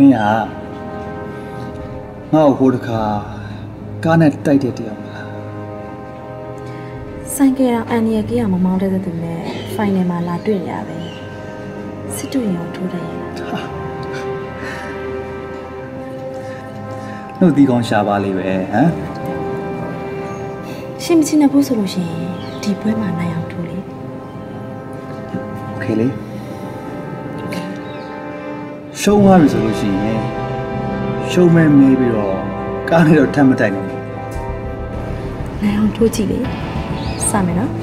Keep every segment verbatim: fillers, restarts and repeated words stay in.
咩啊？我活卡，干那呆呆的嘛。三个人安逸个样，毛毛的在对面，反正嘛拉对了呗，是对了，对了。侬提供下巴里呗，啊？信不信那不是不行，地板嘛那样土哩。OK 嘞。 show မှာပြီဆိုလို့ရှိရင် show မဲမဲပြီးတော့ကားနဲ့တော့ထပ်မတိုက်နိုင်ဘူး။နိုင်အောင်ထိုးကြည့်လေ။စမယ်နော်။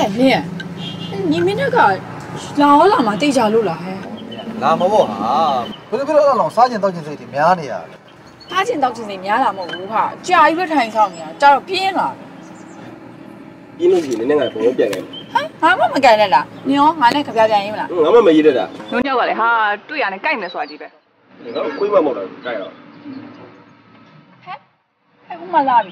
哎你，你们那个老了嘛，对家路了还？那么不哈，不是不是，那老三件到底是怎么样的呀？三件到底是怎么样的？没有哈，家里边太少了，家里偏了。你们是哪能个朋友变的？ 俺妈没干的啦，你哦，俺那可不要干伊们啦。嗯，俺妈没伊的啦。侬讲过嘞哈，对俺那干伊们耍几呗？你那鬼嘛没得干了。嘿，嘿，我嘛拉你。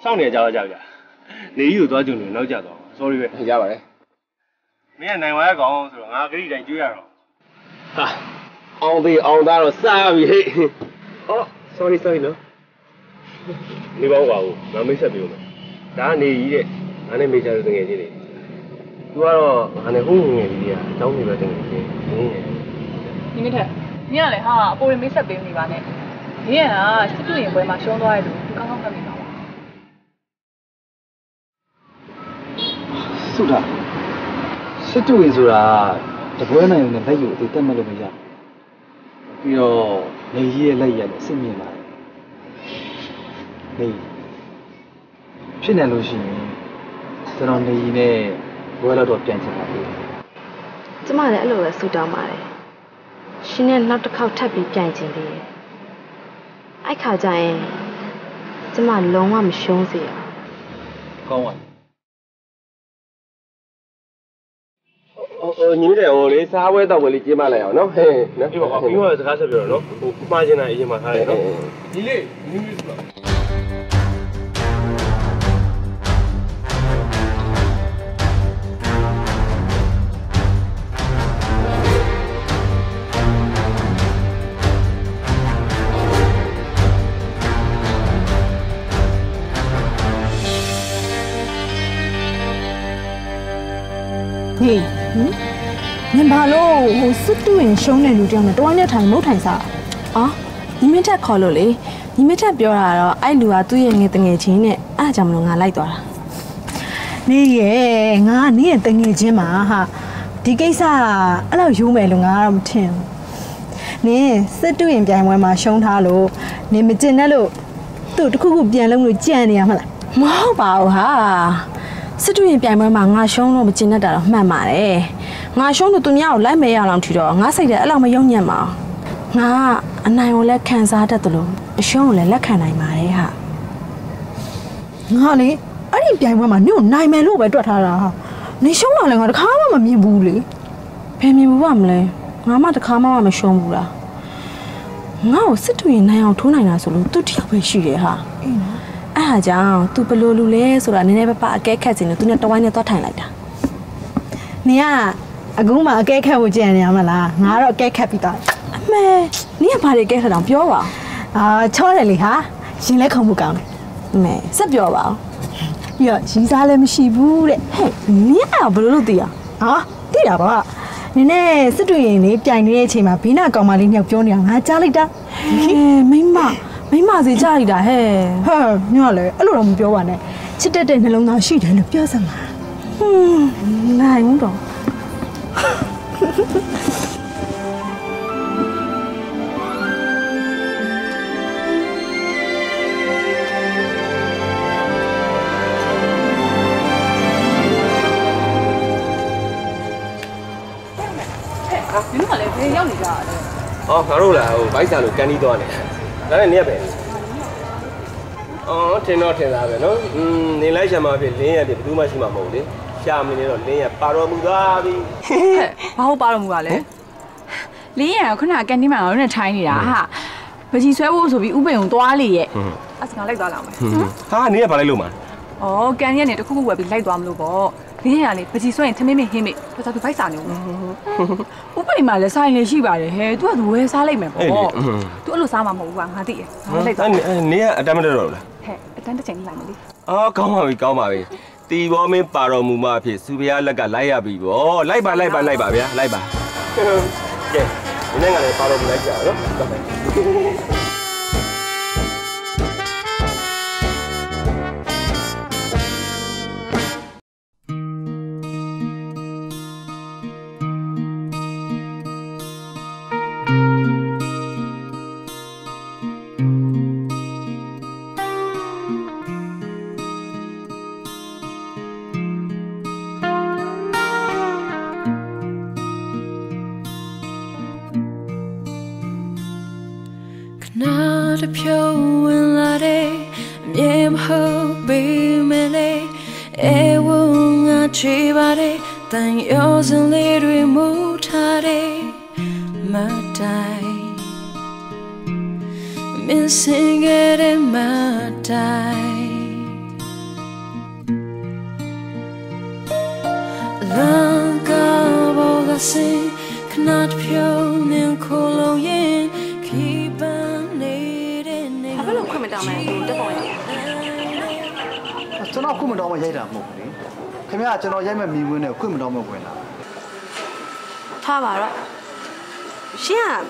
上年家伙家不家？你有多久没老家多？少里边？你家话嘞？没人来我也讲，是吧？俺给你来酒呀咯。哈，昂对昂大了，啥味嘿？哦 ，sorry sorry 咯。你帮我话我，俺没啥表嘛。但你伊嘞，俺那没家都等眼睛嘞。你话咯，俺那好眼睛啊，早没白等眼睛。嗯。你没听？你那嘞哈，包里没啥表你话呢？你啊，这都应该嘛，想到爱路，刚刚看没到。 是的，是这回事啊！这不能用那白油的，怎么了没呀？哟，你也来呀？什么嘛？你，去年六月，咱们你呢，我来多变几把的。怎么来了？苏大妈嘞？去年那都靠他比变几的，爱靠在，怎么龙王没凶死呀？讲话。 哦，你们这我嘞，啥味道我嘞，起码来哦，喏，嘿，喏，因为因为是开始表喏，我买进来已经买下来喏，你嘞，你没说。你。 嗯，你把喽，我速度很凶的，路这样的，多安点谈没谈啥？啊，你们这考虑嘞，你们这表啊了，哎，路啊，对眼眼等眼睛呢，啊，咱们龙眼来多啦。你耶，我你也等眼睛嘛哈，这个啥，啊老有买龙眼不听？你速度很变慢嘛，凶他喽，你们真那喽，都都酷酷变龙路见你啊嘛啦，没包哈。 速度也变慢嘛，俺想了不进那得了，慢慢嘞。俺想了，对面有来没有人去着？俺谁的？俺没有人嘛。俺那我来看啥的得了？想了来看哪嘛嘞哈？俺嘞，俺这变慢嘛，你有哪没路白多他了哈？你想了嘞，俺的卡嘛嘛没补嘞，偏没补完嘞，俺妈的卡嘛嘛没想补啦。俺速度也那样，突然那说了，都挺委屈的哈。 哎呀，都不露露嘞，说了你那边把该开钱的，都那到外面到谈来的。你呀，阿公嘛该开不见的嘛啦，俺了该开不到。没，你也把这该开当表吧？啊，巧了哩哈，现在看不讲了。没，啥表吧？哟，现在来没西部嘞？嘿，你也不露露的呀？啊，对了吧？你那是对你家里的钱嘛，比那干嘛的要表呢？俺家里的。哎，没嘛。 没嘛事，家里的嘿。呵，你好嘞，阿罗们表完嘞，吃点点那龙脑血的了，表什么？嗯，那用着。啊，你好嘞，别要你家嘞。哦，阿罗啦，我白家路干你多嘞。 来，你也别。哦，天哪，天哪，别喏。嗯，你来什么别？你也别不嘛是嘛毛的。下面那种你也巴罗木瓜的。嘿嘿，把我巴罗木瓜嘞。你也可能跟你们老人差一点哈。不是说我手边五百用多了耶。嗯。啊，是讲来多了嘛？嗯。啊，你也把来录嘛？哦，跟你那都苦苦话别来多么录啵。你也嘞，不是说你特别没黑没，不咋都白啥呢？嗯。我本来来啥呢？是吧？嘿，都都嘿啥来没啵？嗯。 都啥嘛冇玩下啲嘢，我嚟做。啊，你你啊，等乜嘢嚟啦？係，等得整啲嚟咪啲。啊，搞埋佢，搞埋佢。地方面巴罗木马皮，苏皮亚那个来呀比啵，来吧来吧来吧别来吧。对，你那个来巴罗木来家咯。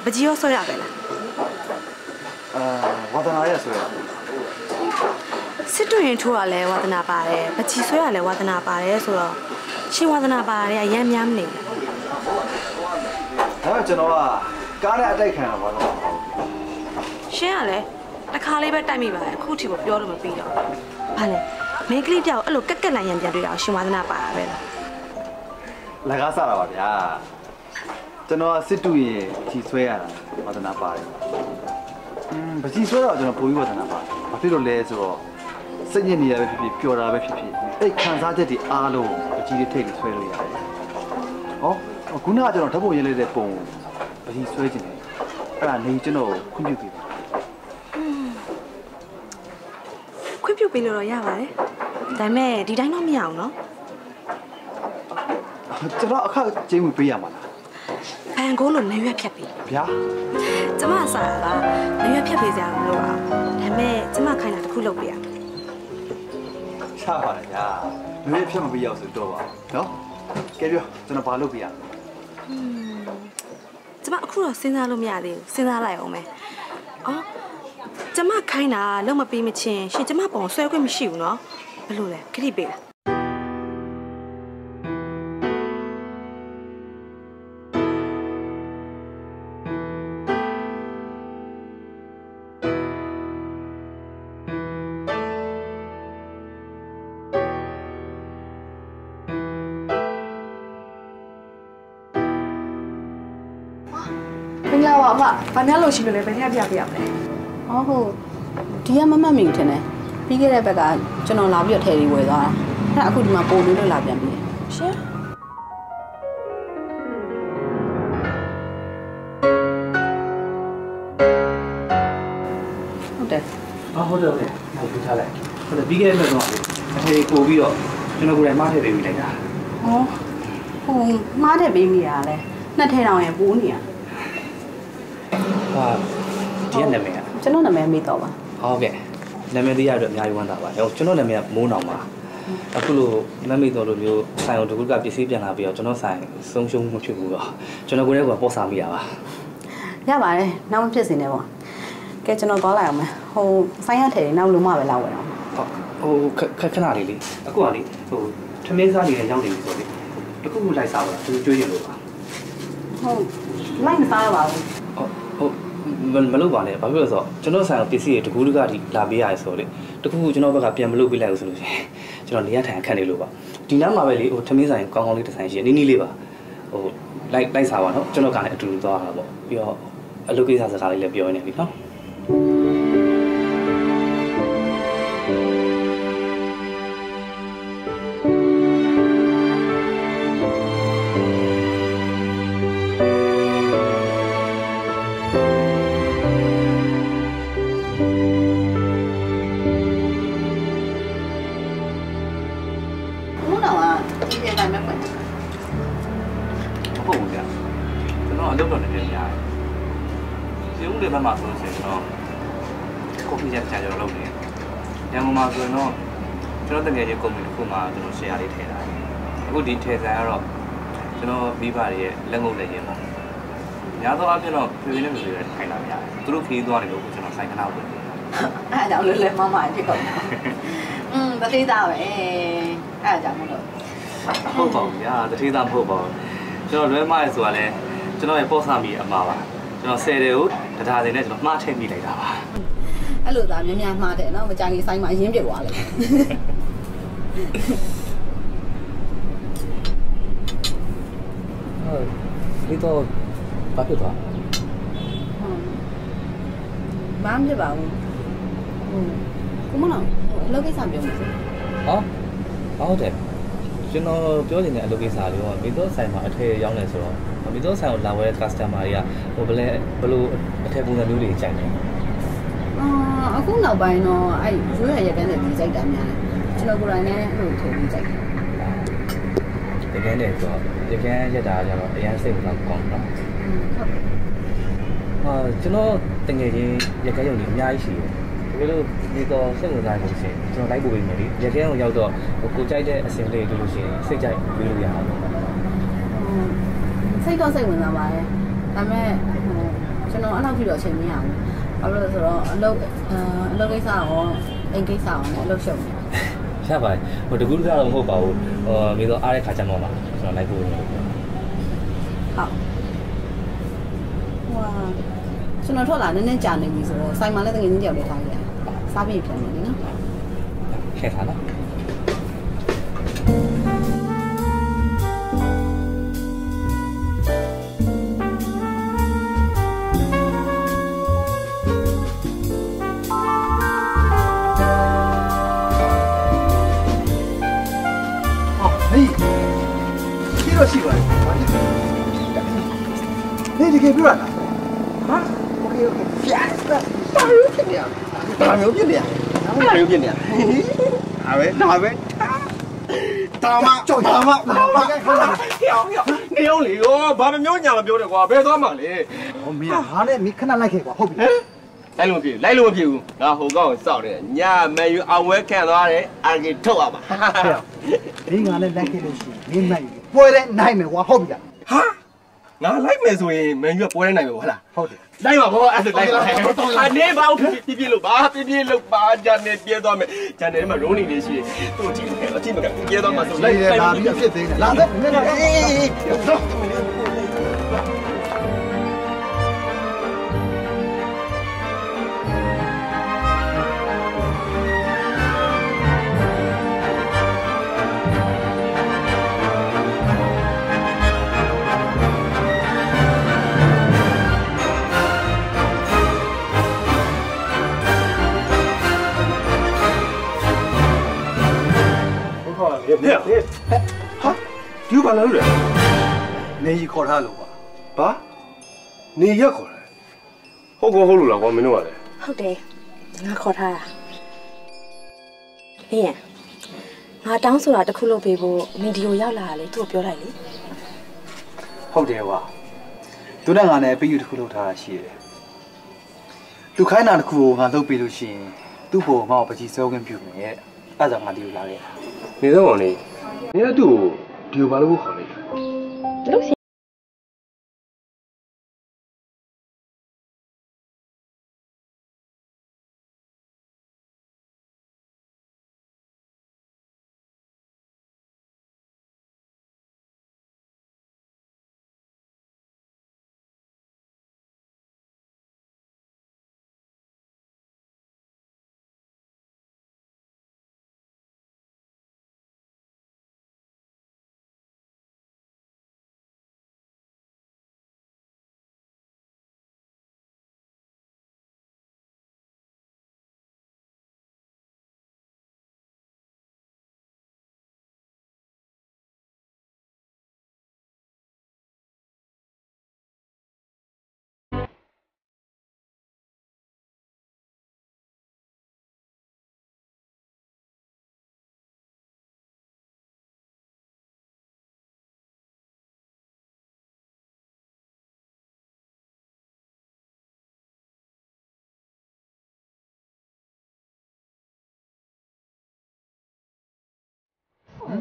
不只要收下呗啦。呃，我在哪也收呀。是多人出来嘞，我在那边嘞，不只收下嘞，我在那边嘞，收了。去我在那边嘞，也免嘞。还有这喏啊，家里还在看我喏。是啊嘞，那家里边待没吧？苦头不表都没表。好嘞，每个礼拜我路各个来人家都要去我在那边呗啦。来干啥了吧？ ကျွန်တော်စစ်တူရေကြီးဆွဲရတာဝါသနာပါတယ်။အင်းပကြီးဆွဲတော့ကျွန်တော်ပုံပြီးဝါသနာပါတယ်။ဘာဖြစ်လို့လဲဆိုတော့စိတ်ညစ်နေရပဲဖြစ်ဖြစ်ပျော်တာပဲဖြစ်ဖြစ်အဲ့ခံစားချက်တွေအားလုံးပကြီးတွေထိတ်ပြီးဆွဲလို့ရတယ်။ဟောခုနကကျွန်တော်ဓာတ်ပုံရေးလိုက်တဲ့ပုံပကြီးဆွဲခြင်းလေ။အဲ့ဒါနေကျွန်တော်ခွင့်ပြုပေးပါ။ခွင့်ပြုပေးလို့တော့ရပါတယ်။ဒါပေမဲ့ဒီတိုင်းတော့မရအောင်နော်။ကျွန်တော်အခက်ကျင်းမှုပေးရမှာလား။ ဖန်ကိုလို့နေရွက်ဖြတ်ပြီဗျာကျမစားတာနေရွက်ဖြတ်ပေးစရာမလိုပါဘူးဒါပေမဲ့ကျမခိုင်းတာတစ်ခုလုပ်ပေးရစားပါလားဗျာနေရွက်ဖြတ်မပေးရအောင်ဆိုတော့ပါနော်ကဲပြောကျွန်တော်ဘာလုပ်ပေးရမလဲကျမအခုတော့စဉ်းစားလို့မရသေးဘူးစဉ်းစားလိုက်အောင်မယ်အော်ကျမခိုင်းတာလုံးမပေးမချင်းရှင်ကျမပုံဆွဲခွင့်မရှိဘူးနော်ဘယ်လိုလဲခရီးပေးလား 把那路修了，把那边也不来。哦吼，这样慢慢明天呢，比起来别个，就拿拉比要太离谱了。那阿姑他妈跑路都拉比了。是。 好的。啊好的好的，那就下来。好的，比起来没弄，那是狗逼哦，就拿过来马太被米来着。哦，哦，马太被米啊嘞，那太让人不呢。 啊，这样的没啊？这种的没没到吧？好个，那没得呀，就没有问到吧？要这种的没没弄嘛？啊，不如那没到了就三样都给搞点水变那边，这种三松松去过个，这种过来个包三米啊？呀吧嘞，那么便宜呢不？给这种搞来嘛，好三样提，那我老妈会拿回来。哦哦，看看看哪里哩？啊，过哪里？哦，他们家里人养的，所以，那个我来啥吧？就是最近了吧？哦，那你啥了吧？哦。 မလုပ်ပါနဲ့ဘာဖြစ်လို့ဆိုကျွန်တော်ဆိုင်ပစ္စည်းတွေတကူးတကတိလာပေးရဆိုလေတကူးကျွန်တော်ဘက်ကပြန်မလုပ်ပေးလိုက်လို့ဆိုလို့ရှင်ကျွန်တော်နေရထိုင်အခက်နေလို့ပါဒီနားမှာပဲလေဟိုထမင်းဆိုင်ကောင်းကောင်းလေးတစ်ဆိုင်ရှိနေနီးလေးပါဟိုလိုက်လိုက်စားပါနော်ကျွန်တော်ကလည်းအတူတူသွားတာပေါ့ပြီးတော့အလုပ်ကိစ္စစကားလေးလည်းပြောနေပြီနော် It's ကျွန်တော်တကယ်ကြီးကုမ္ပဏီတစ်ခုမှာကျွန်တော် share လေးထည့်တာအခုဒီထည့်ဆိုင်ကတော့ကျွန်တော်မိဘတွေရဲ့လက်ငုပ်လက်ရင်းပါများသောအားဖြင့်တော့ဖေဖေနဲ့မေမေတွေထိုင်လာကြတယ်သူတို့ခီးသွားတယ်လို့ကျွန်တော်ဆိုင်ခဏဝင်တယ်အဲ့ဒါကြောင့်လွယ်လွယ်မမအဖြစ်ကုန်တယ်อืมတတိသားပဲအဲ့ဒါကြောင့်မလို့ဟုတ်ပါဘူးညာတတိသားမဟုတ်ပါဘူးကျွန်တော်လွယ်မရဲဆိုတာလဲကျွန်တော်ရဲ့ပေါ့ဆာမီအမှားပါကျွန်တော်ဆယ်တယ်ကိုတဒါစင်နဲ့ကျွန်တော်မှားထည့်မိလိုက်တာပါအဲ့လိုသားများများမှားတယ်နော်မကြိုင်ကြီးဆိုင်မှာရင်းပြစ်သွားလိမ့်အဲ့ဒီတော့ဘာဖြစ်သွားဘာမှမဖြစ်ပါဘူးဟုတ်ကမလားအလုပ်ကိစ္စပြောမှာဟောဟုတ်တယ်ကျွန်တော်ပြောနေတဲ့အလုပ်ကိစ္စလေးကမိသားဆိုင်မှာအထည်ရောက်နေဆိုတော့မိသားဆိုင်ကိုလာဝဲ customer တွေကဟိုဘယ်ဘယ်လိုအထည်ပုံစံမျိုးတွေကြိုက်လဲအာအခုနောက်ပိုင်းတော့အဲ့ရိုးရရကန်းတဲ့ဒီကြိုက်တာများတယ်ကျွန်တော်ကိုယ်တိုင်လည်းအဲ့လိုထည့်ပြီးကြိုက်တယ်တကယ်နဲ့ဆိုတော့ရကန်းရက်တာကြတော့အရင်စိတ်မကောင်းဘူးတော့ဟုတ်အာကျွန်တော်တကယ်ချင်းရကန်းရုံကြီးအများကြီးရှိတယ်ဒီလိုဒီတော့စိတ်ဝင်စားနေရှင်ကျွန်တော်လိုက်ပို့ပေးမယ်လေရကန်းကိုရောက်တော့ကိုကြိုက်တဲ့အစင်လေးတို့လို့ရှင်စိတ်ကြိုက်ပြီးလို့ရအောင်စိတ်တော့စိတ်ဝင်စားပါရဲ့ဒါပေမဲ့ကျွန်တော်အဲ့လောက်ကြည့်တော့အချိန်မရဘူးဘာလို့လဲဆိုတော့အလုပ်အလုပ်ကိစ္စရောအိမ်ကိစ္စရောအလုပ်ရှုပ်နေရပါဟိုတကူးတကားတော့မဟုတ်ပါဘူးဟိုမိတော့အားတဲ့ခါကျမှပါကျွန်တော်လိုက်ပို့ပေးမယ်ဟုတ်ဝါကျွန်တော်ထွက်လာနည်းနည်းကြာနေပြီဆိုတော့ဆိုင်မှာလည်းတကယ်ကြီးကြောက်နေထားရတယ်စားပြီးပြန်နေနော်ခဲ့ထားလားရှိပါတယ်။နေတကယ်ပြရလား။ဟာ okay okay ပြတ်တာမျိုးဖြစ်နေရ။ဒါမျိုးဖြစ်နေရ။ဒါမျိုးဖြစ်နေရ။ဟာပဲဒါပဲ။ဒါမှကြောက်ဒါမှဘာမှကြောက်ရော။နေအောင်လေရောဘာမျိုးညာမပြောနဲ့ကွာဘယ်သွားမှလဲ။ဟောမင်းဟာနဲ့မင်းခဏလိုက်ခဲ့ကွာဟုတ်ပြီ။လိုက်လို့မပြေဘူးလိုက်လို့မပြေဘူး။ငါဟိုကောင်စောက်တယ်။ညာမယူအောင်ဝဲခံသွားတယ်အာကြီးထုတ်ရပါ။ဒီငါနဲ့လိုက်ခဲ့လို့ရှိရင်မင်းနိုင်ပွဲတဲ့နိုင်မယ်ကွာဟုတ်ပြီလားဟာငါလိုက်မယ်ဆိုရင်မင်းကြီးကပွဲတဲ့နိုင်မယ်ကွာဟုတ်လားဟုတ်တယ်လိုက်ပါဘောအဲ့ဒါလိုက်ပါအနေပါဦးပြပြလို့ပါပြပြလို့ပါဂျန်နယ်ပြဲသွားမယ်ဂျန်နယ်မှာရုံးနေနေရှိတယ်သူ့ကြည့်တယ်အကြည့်မကပြဲသွားမှာဆိုလိုက်တယ်ဒါပြဖြစ်သေးတယ်လာသက်အေးဟာဒီဘာလာလို့လဲနေကြီးခေါ်ထားလို့ပါဘာနေရက်ခေါ်တယ်ဟုတ်ကောဟုတ်လို့လားကွာမင်းတို့ကလည်းဟုတ်တယ်ငါခေါ်ထားတာအေးငါတောင်းဆိုတာတခုလုပ်ပေးဖို့မင်းဒီကိုရောက်လာတာလေသူ့ကိုပြောလိုက်လေဟုတ်တယ်ကွာသူနဲ့ငါနဲ့ပေးယူတခုလုပ်ထားတာရှိတယ်သူခိုင်းတာတခုကိုငါလုပ်ပေးလို့ရှိရင်သူ့ဘောငါ့ကိုပကြီးစောခွင့်ပြုမယ်အဲ့ဒါကြောင့်ငါဒီကိုလာခဲ့တာနေတော့နေနေတော့သူ့ကိုဒီဘာလို့ခေါ်လိုက်လဲ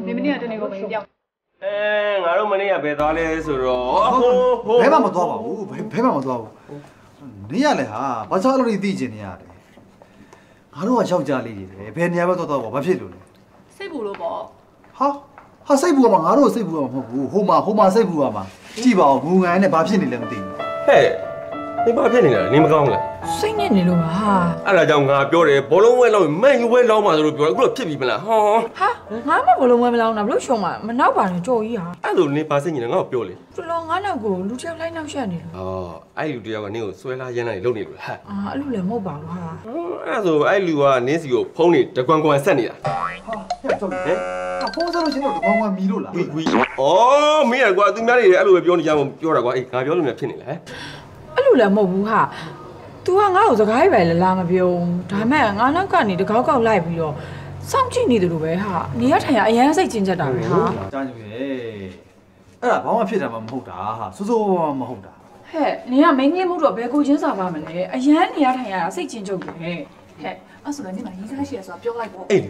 你们俩就那个没掉。哎，俺们那也别打嘞，是不是？别把么打吧，别别把么打吧。你呀嘞哈，把啥路里地进你呀嘞？俺们还想家里嘞，别你还把打打吧，把屁路嘞。谁不了吧？好。 哈西部啊嘛，俺都西部啊嘛，好嘛好嘛西部啊嘛，只把乌鸦那八片你两顶。嘿，你八片你了，你没讲了。谁念你了嘛？俺来讲俺表嘞，波龙外老没有外老嘛，就是表，我来批评你了，哈。哈，俺们波龙外老那不老凶嘛，没闹吧？你注意哈。俺都你八片你了，俺表嘞。不老俺那个，路条来闹些呢。哦，哎，路条啊，你有水拉些那路你了哈。啊，路嘞没吧哈。俺都哎路啊，你是有碰你，这光光啥呢？好，这走。哎。 我这路线我都光光迷路了。喂喂，哦，没啊，我对面哩，俺路标你讲，标了我，哎，俺标路面骗你了，哎。俺路了没补哈，都俺俺有这个海外了，俺个标，但系俺那个你的高高来不了，上去你的路呗哈，你要睇下，哎呀，谁进这单位哈？张主任，哎呀，帮我骗他们冇打哈，叔叔我冇打。嘿，你呀，明年冇做白骨精啥方面嘞？哎呀，你要睇下，谁进这单位？嘿，俺说你嘛，医生些说标来过。哎，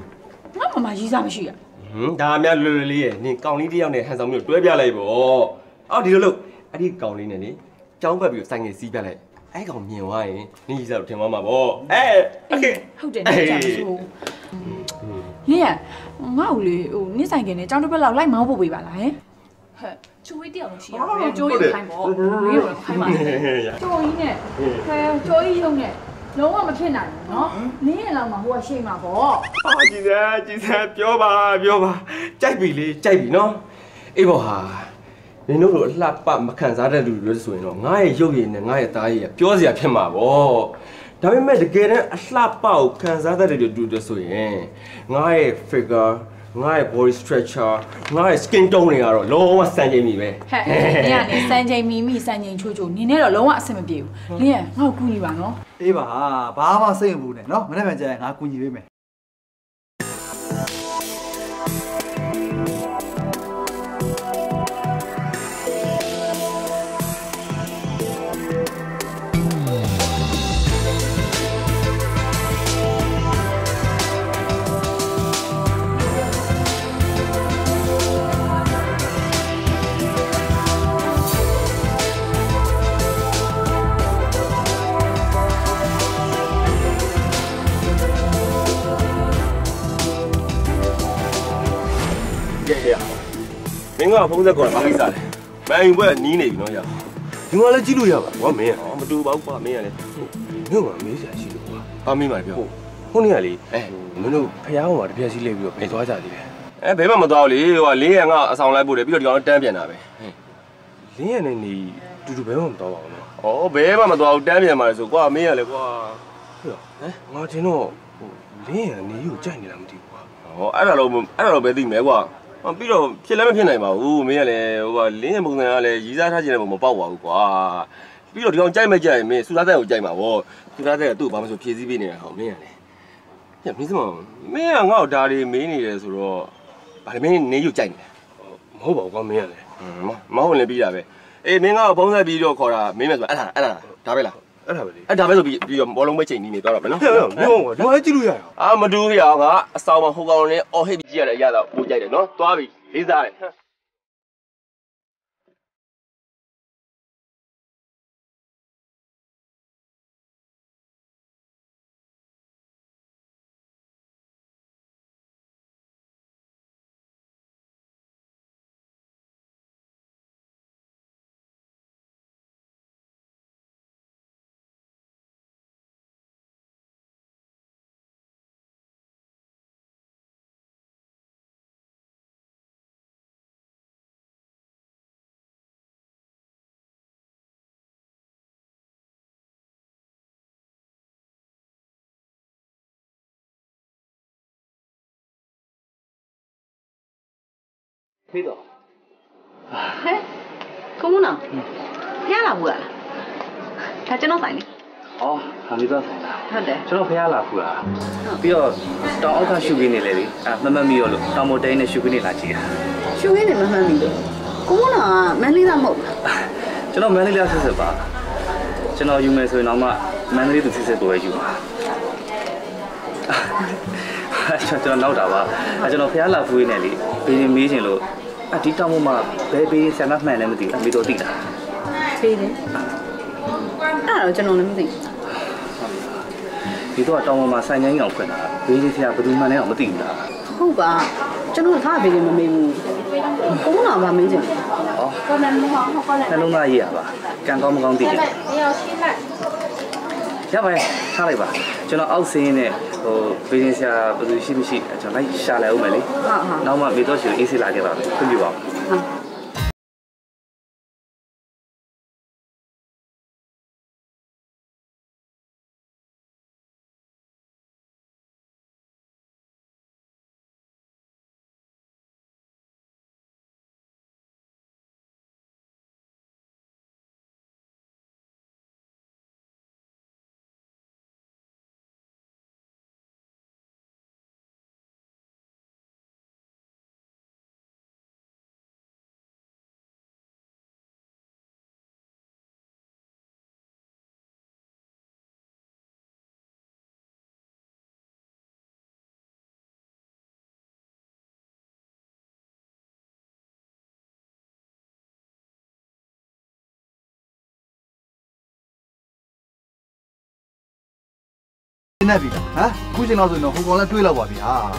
俺妈妈医生些。 嗯，大面溜溜哩，你讲你这样呢，还是没有对比来不？啊，对喽，啊，你讲你呢哩，讲不比三个四比来，哎，讲妙啊，你意思有听我嘛不？哎，好点，讲错。你呀，我有哩，你三个呢，讲对比老来毛不比吧来？嘿，注意点东西啊，注意看我，没有看嘛。注意呢，嘿，注意用呢。 老我们骗人喏，你也老嘛好些嘛不？啊，今天今天表吧表吧，再比哩再比喏，哎不哈，你那罗拉巴没看啥的路路水喏，俺也有人呢，俺也大爷，表子也骗嘛不？但是买这个人拉巴看啥的路路路水，俺也 figure， 俺也 body stretcher， 俺也 skin tone 哩啊罗，老我三斤米呗。嘿，你啊你三斤米米三斤粗粗，你那罗老我什么表？你啊，我估你吧喏。 哎吧，爸妈生不呢，喏，明天就俺姑娘妹妹。明个风在过来嘛，没啥嘞。万一我要你那边弄下，另外来记录一下吧。我没，我们都把我爸没下来。你我没下记录啊？爸没买票。我那下哩，哎，我们都拍下我嘛，拍下去那边没多少家的嘞。哎，别嘛没多少哩，我零元啊，上来不嘞，比较地方单边那呗。零元呢，你就就别嘛没多少嘛。哦，别嘛没多少单边嘛，是我没下来我。对啊，哎，我听到零元你有赚的那么多啊？哦，俺那老俺那老百姓买过。 啊，比如骗来没骗来嘛，我没嘞，我零元不能啊嘞，现在他现在没包我挂。比如讲债没债没，苏大债有债嘛，我苏大债都把我们说骗几遍嘞，好没嘞。呀，凭什么？没啊，我家里没你嘞，是咯，把里面你有债呢，没包我没嘞。嗯嘛，没好嘞比啦呗。哎，没我帮在比就靠啦，没没说，哎啦哎啦，打呗啦。 အဲ့ဒါပဲလေအဲ့ဒါပဲဆိုပြီးပြီးတော့ဘောလုံးပဲချိန်နေနေတော့တာပဲနော်ဟုတ်ဟုတ်ဘောလုံးကြည့်လို့ရရအောင်အာမတူရအောင်ငါအဆောင်လိုက်ဖို့လေပြီးတော့ကြောင်တန်းပြန်တာပဲဟေးမင်းကငါ့ကိုဒါလေးမင်းနဲ့ယူကြိုက်နေတာဟုတ်မင်းကလေဟိုငါအဲ့လိုပဲသိမယ်ကွာငါမင်းကလေဟိုငါမင်းကလေငါအဲ့လိုပဲသိမယ်ကွာဟောမင်းကလေငါအဲ့လိုပဲသိမယ်ကွာဟောမင်းကလေဟိုငါအဲ့လိုပဲသိမယ်ကွာ အာမတူရအောင်ငါအဆောင်မှာဟိုကောင်လေးအော်ဟိပ်ပြီးကြည့်ရတဲ့အရာတော့ပိုကြိုက်တယ်နော်သွားပြီလေးစားတယ်没到。哎，公公呢？嗯。伢拉不啊？他今朝啥呢？哦，还没到啥呢。好的。今朝陪伢拉不啊？嗯。不要到奥卡修给你来哩，啊，慢慢咪要了，到某地呢修给你拉去。修给你慢慢咪。公公呢？蛮累的么？今朝蛮累了，吃吃吧。今朝有蛮所以那么蛮累都吃吃多一点嘛。就那老大吧，啊，就那偏拉夫一点的，毕竟没钱喽。啊，地摊我嘛，别别像那买那么地，没多地的。对的。啊，我就弄那么地。你多当我嘛三年养困了，别人家不都买那样么地的。好吧，就弄他别的嘛没有，我哪吧没钱。哦。那弄那也吧，干搞么搞地的。 要不然下来吧，就那澳新呢，哦，毕竟下不是西不西，就那下来我们嘞，那我们没多久也是来得了，很久啊。那边啊，估计那时候好讲了对了吧？别啊，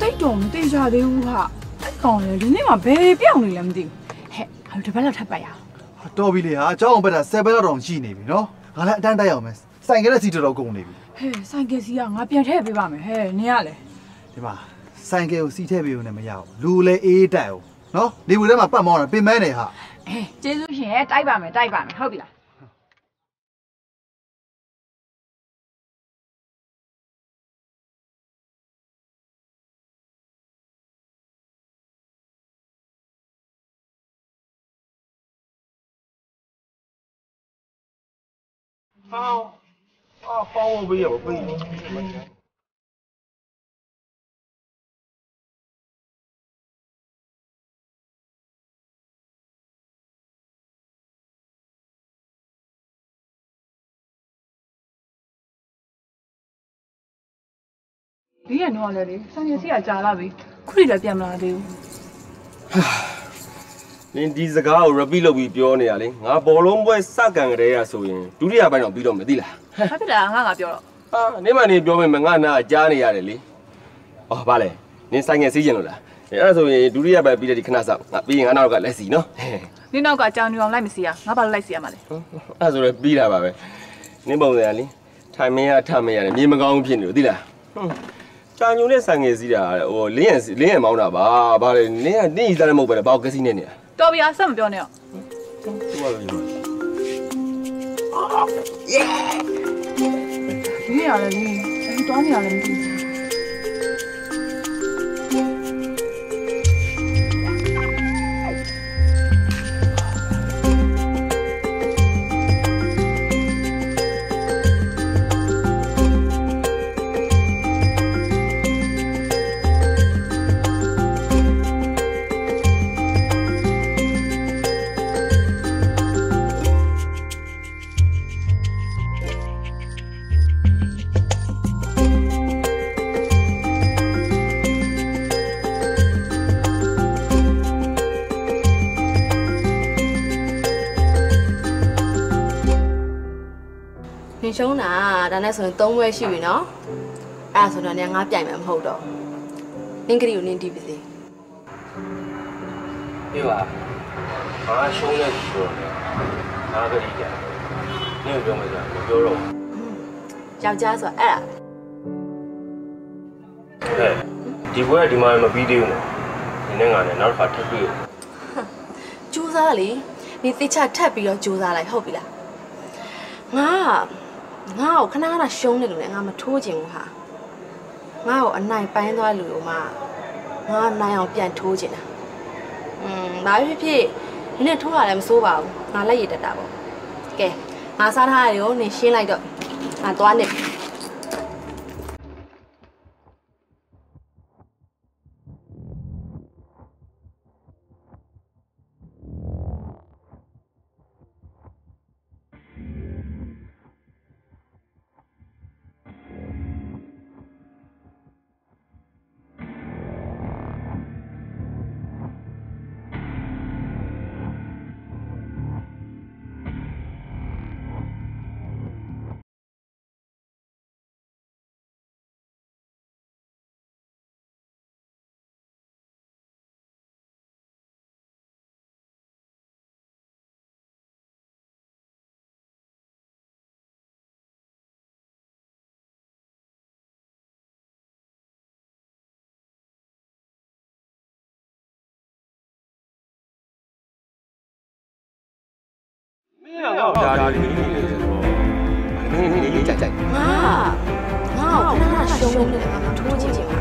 对种对啥的乌哈，讲了你那嘛白表你两点，嘿，还有这白了才白呀。多比了啊，这我们那三白了东西那边喏，俺俩单单要么三个人是多少公那边？嘿，三个是啊，俺变菜别吧没？嘿，你啊嘞？对嘛，三个有四菜别有那么要，路来一带哦，喏，你为了嘛办忙了别买那哈。嘿，这就是嘿，带吧没带吧没，好不啦？ 啊啊！帮我不也不背。你也弄来的，三年前也加了呗，苦力来点么的。唉，连第一个我这边都比不了嘞，俺包龙不杀干的呀，所以土里也不能比龙没得啦。 他不然俺也表了。啊，你嘛你表妹们俺那家里人哩。哦，罢了，你三年时间了啦。俺所以土里也不比得看那啥，比俺那个来事喏。你那个家女往来没事啊？俺把来事嘛嘞。嗯，俺所以比啦吧呗。你包啥哩？他们呀，他们呀，你们讲偏了对啦。嗯，家女嘞三年时间，我两两年忙了吧，罢了，你你一天没回来，包个几年呢？ 多比啊，什么表呢？你呀嘞，你你多你呀嘞，你。兄呐，咱那时候东北去喏，俺说咱俩俺表妹们好多，恁个有恁弟不是？对吧？俺兄那是多的，俺个弟弟，你有表妹啥？有肉。嗯，要家说哎。哎，弟夫呀，弟妈也没比得我，你那俺那哪发太比了？哼，就啥哩？你这下太比了，就啥来好比啦？俺。 我看那那兄弟嘞，俺们偷情哈。我俺那搬到旅游嘛，我那样变偷情了。嗯，那皮皮，你那偷下来没收吧？俺来一得打不？给，俺杀他了，你先来着，俺端的。咩啊？咖喱魚仔仔。媽，媽，我看他胸有點凸起來。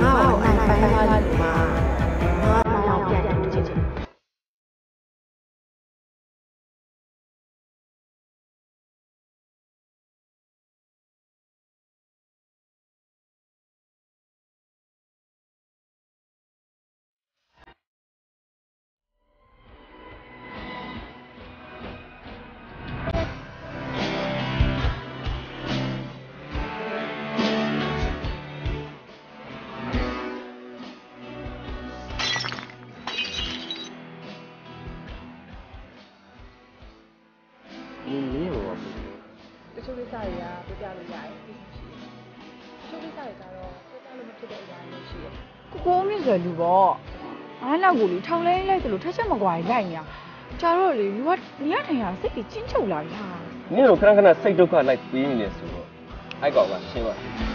媽，我愛翻他的媽。媽，我變成凸起來。 女宝，俺俩屋里吵来来，这路他这么乖来呀？假如哩，我你阿太阳晒得真丑了呀！你路看看那晒多快来，不一定的时候，还搞个新闻。